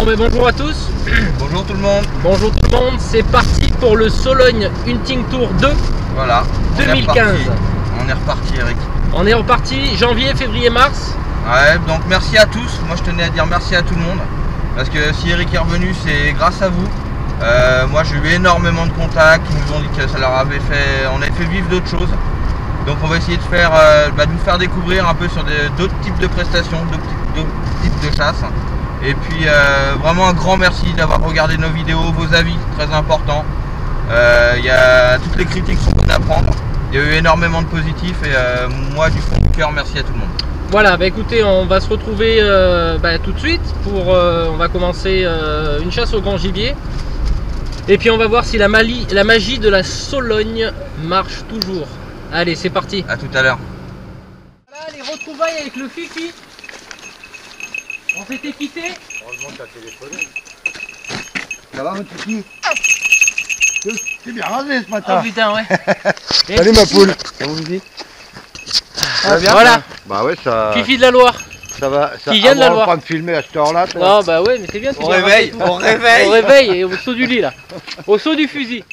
Bon mais bonjour à tous. Bonjour tout le monde. Bonjour tout le monde, c'est parti pour le Sologne Hunting Tour 2. Voilà. 2015. On est reparti Eric. On est reparti janvier, février, mars. Ouais, donc merci à tous. Moi je tenais à dire merci à tout le monde. Parce que si Eric est revenu, c'est grâce à vous. Moi j'ai eu énormément de contacts qui nous ont dit que ça leur avait fait. On avait fait vivre d'autres choses. Donc on va essayer de faire, de vous faire découvrir un peu sur d'autres types de prestations, d'autres types de chasse. Et puis vraiment un grand merci d'avoir regardé nos vidéos, vos avis, très important. Toutes les critiques sont bonnes à prendre. Il y a eu énormément de positifs et moi du fond du cœur, merci à tout le monde. Voilà, bah écoutez, on va se retrouver tout de suite pour, on va commencer une chasse au grand gibier. Et puis on va voir si la magie de la Sologne marche toujours. Allez, c'est parti. À tout à l'heure. Voilà les retrouvailles avec le Fifi. On s'était quitté. Heureusement que t'as téléphoné. Ça va mon Fifi? T'es bien rasé ce matin. Oh putain ouais. Salut ma poule. Comment vous dites? Ça va bien, voilà. Bah ouais ça. Fifi de la Loire. Ça va. Ça... Qui vient de la Loire. On va pas me filmer à cette heure-là. Ah bah ouais mais c'est bien. On réveille. On réveille et au saut du lit là. Au saut du fusil.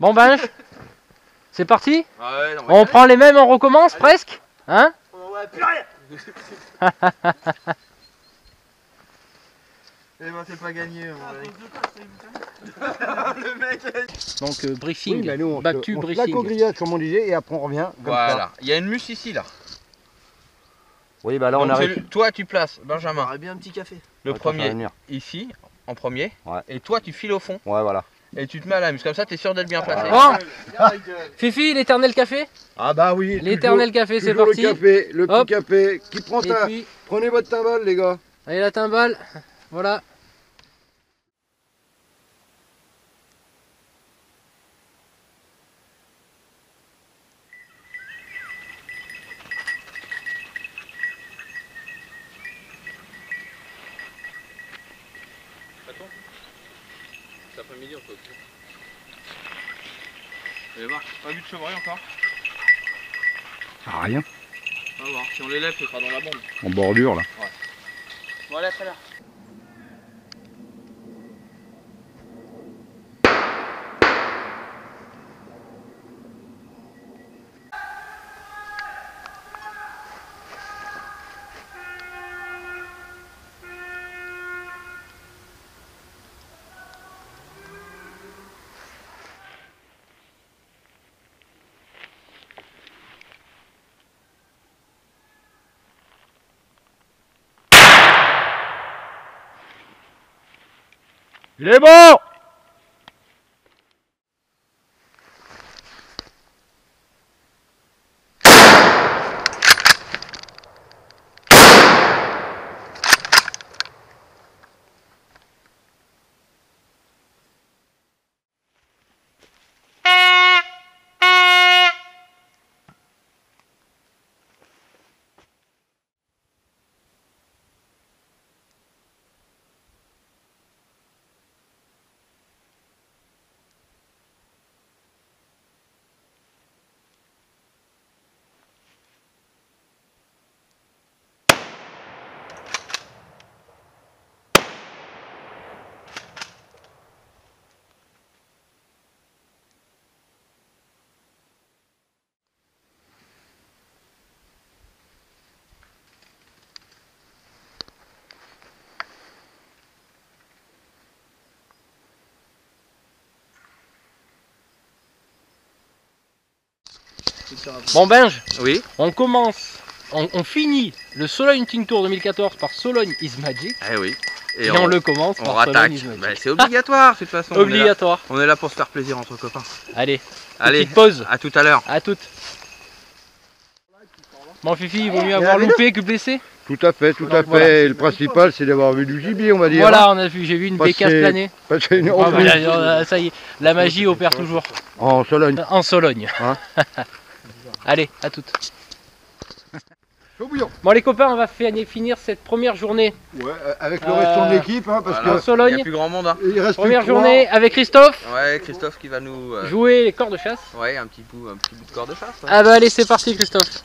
Bon ben. C'est parti, ouais, on prend les mêmes, on recommence. Allez. Presque, hein? Ouais, plus rien. Eh ben c'est pas gagné. Le mec. Donc briefing, oui, mais nous, on briefing. La grillade comme on disait et après on revient. Comme voilà, il y a une mousse ici là. Oui bah là donc, on arrive. Toi tu places, Benjamin. J'aurais bien un petit café. Le premier ici, en premier. Ouais. Et toi tu files au fond. Ouais voilà. Et tu te mets à la muse, comme ça t'es sûr d'être bien placé. Bon, Fifi, l'éternel café. Ah bah oui. L'éternel café, c'est parti. Le petit café, qui prend ça. Prenez votre timbale les gars. Allez la timbale, voilà. Pas vu de chevreuil encore. Ah, rien. On va voir, si on l'élève, ce sera dans la bande. En bordure là. Ouais. Voilà, ça là. Il est bon! Bon Benj, oui. On commence, on finit le Sologne Hunting Tour 2014 par Sologne is Magic. Eh oui. Et on le commence par rattaque. C'est obligatoire de toute façon. Obligatoire. On est là pour se faire plaisir entre copains. Allez, petite pause. À tout à l'heure. À toutes. Bon Fifi, il vaut mieux avoir loupé que blessé. Tout à fait, tout à fait. Voilà. Le principal, c'est d'avoir vu du gibier, on va dire. Voilà, on a vu, j'ai vu une bécasse planer. Ça y est, la magie opère toujours. En Sologne. En Sologne. Hein. Allez, à toutes. Bon les copains, on va finir cette première journée. Ouais, avec le reste de l'équipe, hein, parce que Sologne, il n'y a plus grand monde. Hein. Il reste première journée avec Christophe. Ouais, Christophe qui va nous jouer les corps de chasse. Ouais, un petit bout de corps de chasse. Ouais. Ah bah allez, c'est parti Christophe.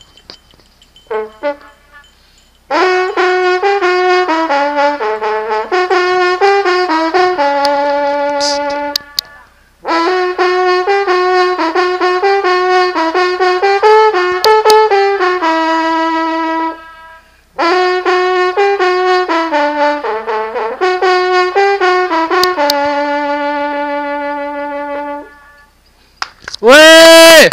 Ouais!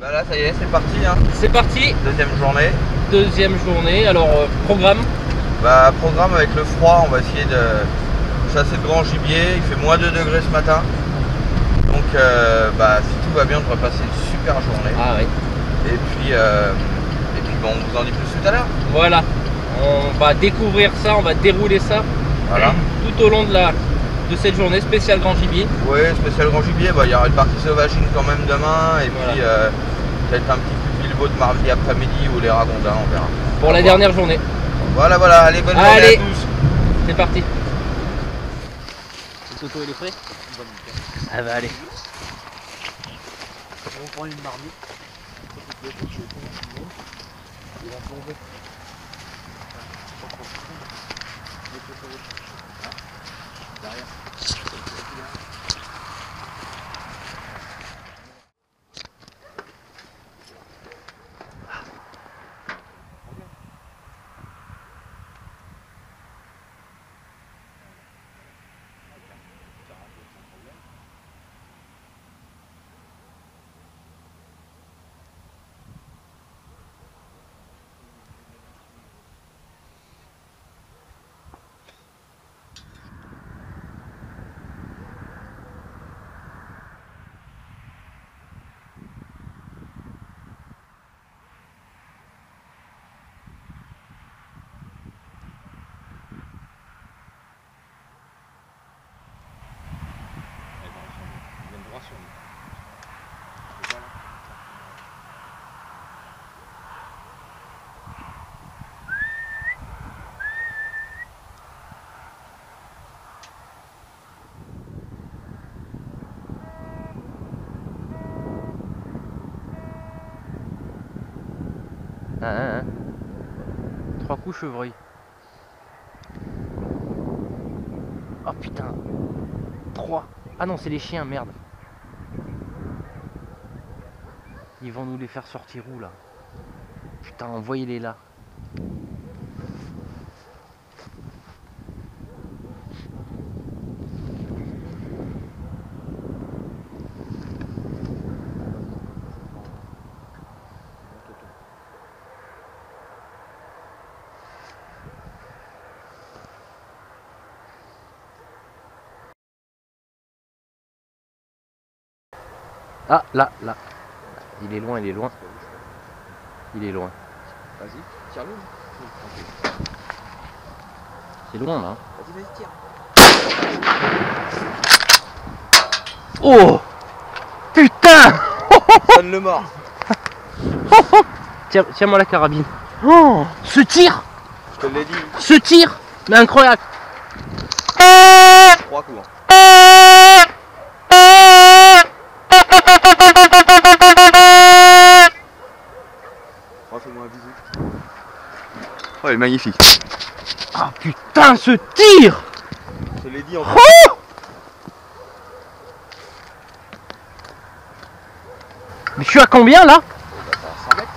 Bah là ça y est, c'est parti hein. C'est parti. Deuxième journée, alors programme. Bah programme avec le froid, on va essayer de chasser de grand gibier, il fait moins 2 degrés ce matin. Donc bah si tout va bien on devrait passer une super journée. Ah oui. Et puis bon, on vous en dit plus tout à l'heure. Voilà, on va découvrir ça, on va dérouler ça. Voilà. Tout au long de cette journée spéciale grand gibier. Oui, spécial grand gibier, bah, il y aura une partie sauvagine quand même demain et voilà. Puis peut-être un petit peu de beau de mardi après-midi ou les ragondins, on verra. Pour la dernière journée. Voilà, voilà, allez, bonne journée à tous. C'est parti. Le toto, il est prêt? Ah bah allez. On prend une marmite. Il va tomber. Trois coups chevreuil. Oh putain. 3. Ah non, c'est les chiens, merde. Ils vont nous les faire sortir où là? Putain, envoyez-les là. Ah, là. Il est loin. Vas-y, tire loin. C'est loin, là. Vas-y, tire. Oh putain! Sonne le mort. Tiens-moi la carabine. Oh, ce tir! Je te l'ai dit. Ce tir! Mais incroyable! 3 coups. Oh, il est magnifique. Ah putain, ce tir! Je l'ai dit en fait. Oh mais je suis à combien là? Bah, 100 mètres.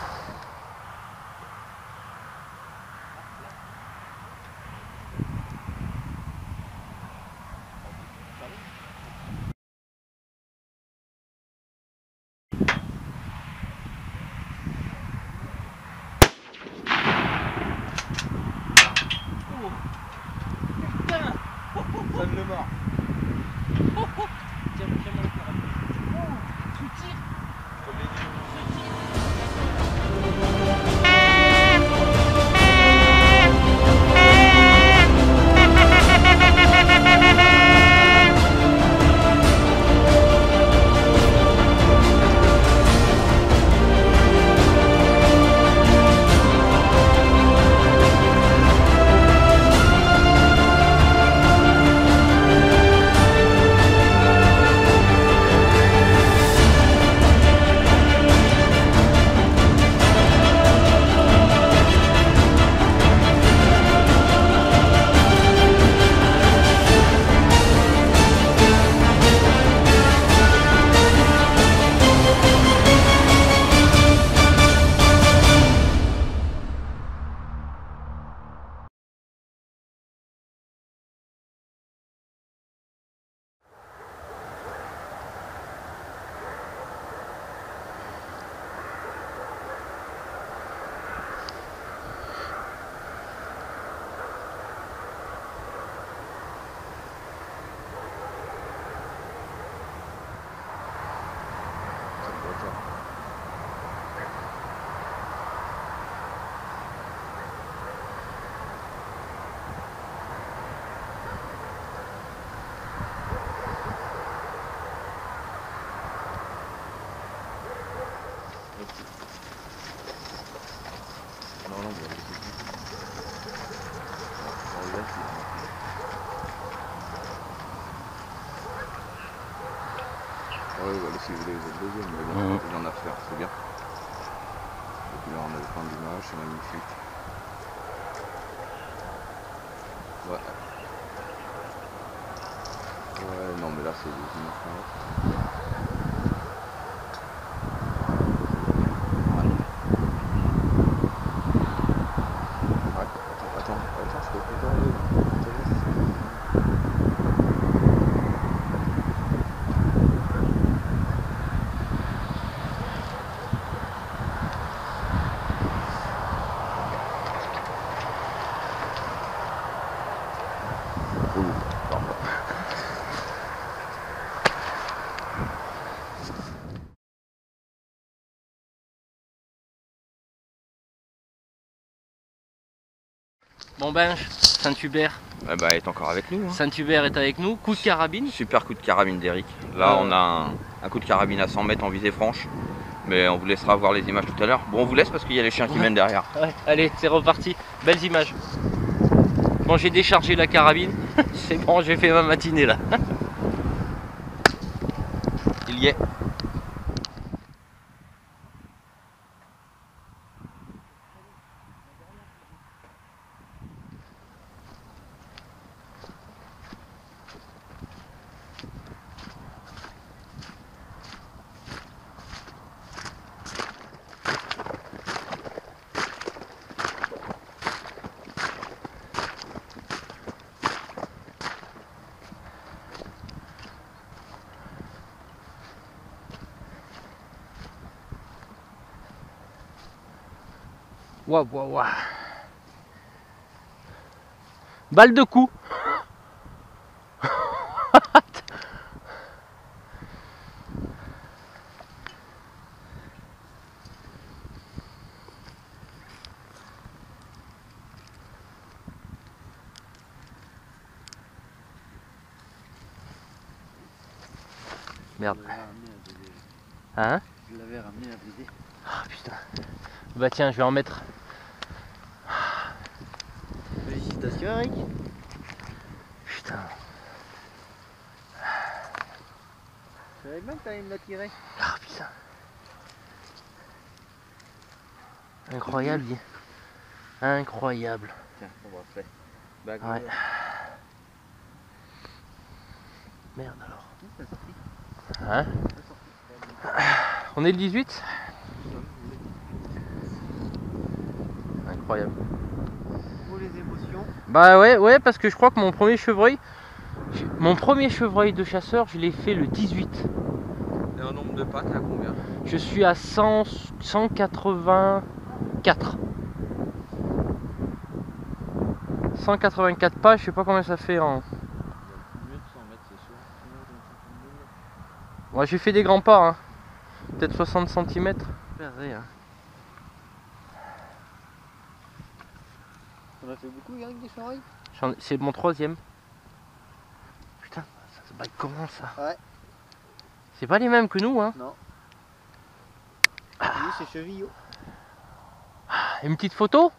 si vous voulez les autres, mais bon, il y en a à faire, c'est bien. Et puis là on a le point d'image, c'est magnifique. Ouais, non mais là c'est des images. Bon Benj, Saint-Hubert est encore avec nous. Hein. Saint-Hubert est avec nous, coup de carabine. Super coup de carabine d'Eric. Là on a un coup de carabine à 100 mètres en visée franche. Mais on vous laissera voir les images tout à l'heure. Bon on vous laisse parce qu'il y a les chiens qui mènent derrière. Ouais. Allez c'est reparti, belles images. Bon j'ai déchargé la carabine, c'est bon j'ai fait ma matinée là. Il y est. Waouh, waouh, waouh. Balle de coup. Merde. Hein? Je l'avais ramené à baiser. Ah putain. Bah tiens, je vais en mettre. Félicitations Eric. Putain. Je savais bien que t'allais me la tirer. Ah putain. Incroyable. Incroyable. Tiens, on va faire. Ouais. Merde alors. Hein? On est le 18? Incroyable. Les émotions. Bah ouais parce que je crois que mon premier chevreuil de chasseur je l'ai fait le 18. Et un nombre de pattes à combien? Je suis à 184. 184 pas, je sais pas combien ça fait en. Ouais j'ai fait des grands pas hein. Peut-être 60 cm. On a fait beaucoup Eric des chevreuils. C'est mon troisième. Putain, ça se bat comment ça? Ouais. C'est pas les mêmes que nous hein? Non. Ah. Oui, c'est chevillot. Une petite photo?